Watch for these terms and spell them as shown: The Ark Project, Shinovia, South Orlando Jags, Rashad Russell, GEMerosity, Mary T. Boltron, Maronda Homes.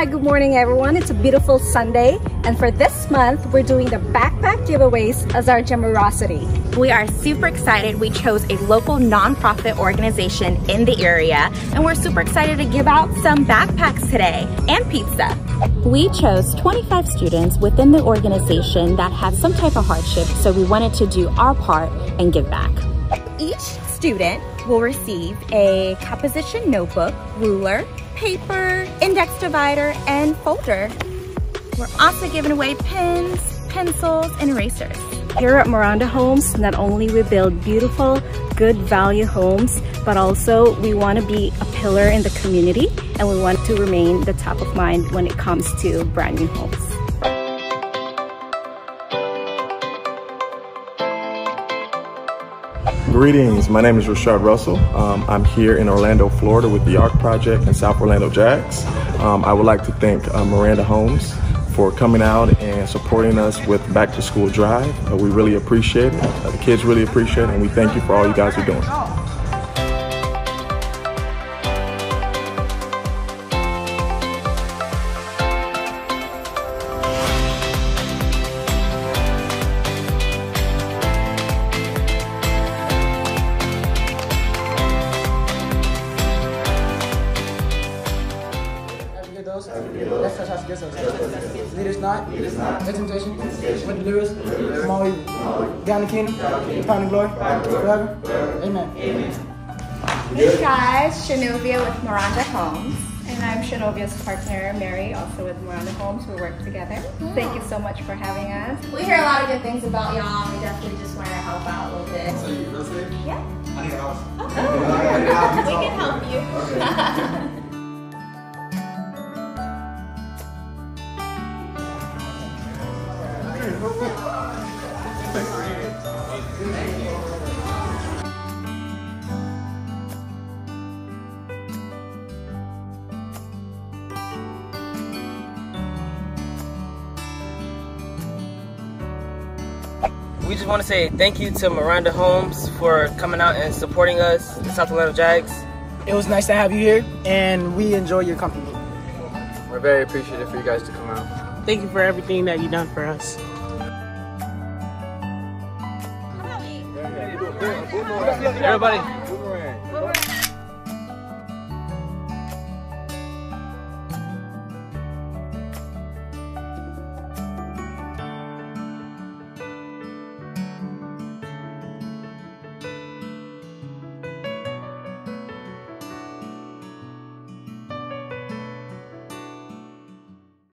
Hi, good morning everyone. It's a beautiful Sunday, and for this month we're doing the backpack giveaways as our GEMerosity. We are super excited. We chose a local nonprofit organization in the area, and we're super excited to give out some backpacks today and pizza. We chose 25 students within the organization that have some type of hardship, so we wanted to do our part and give back. Each student will receive a composition notebook, ruler, paper, index divider, and folder. We're also giving away pens, pencils, and erasers. Here at Maronda Homes, not only we build beautiful, good value homes, but also we want to be a pillar in the community, and we want to remain the top of mind when it comes to brand new homes. Greetings, my name is Rashad Russell. I'm here in Orlando, Florida with The Ark Project and South Orlando Jags. I would like to thank Maronda Homes for coming out and supporting us with Back to School Drive. We really appreciate it. The kids really appreciate it, and we thank you for all you guys are doing. Leaders not. Exaltation. With the lyrics. Maui. Down the kingdom. Pound of glory. Forever. Amen. Hey guys, Shinovia with Maronda Homes. And I'm Shinovia's partner, Mary, also with Maronda Homes. We work together. Thank you so much for having us. We hear a lot of good things about y'all. We definitely just want to help out a little bit. So you feel safe? Yeah. I need a house. We can help you. Okay. We just want to say thank you to Maronda Homes for coming out and supporting us, the South Orlando Jags. It was nice to have you here, and we enjoy your company. We're very appreciative for you guys to come out. Thank you for everything that you've done for us. Everybody.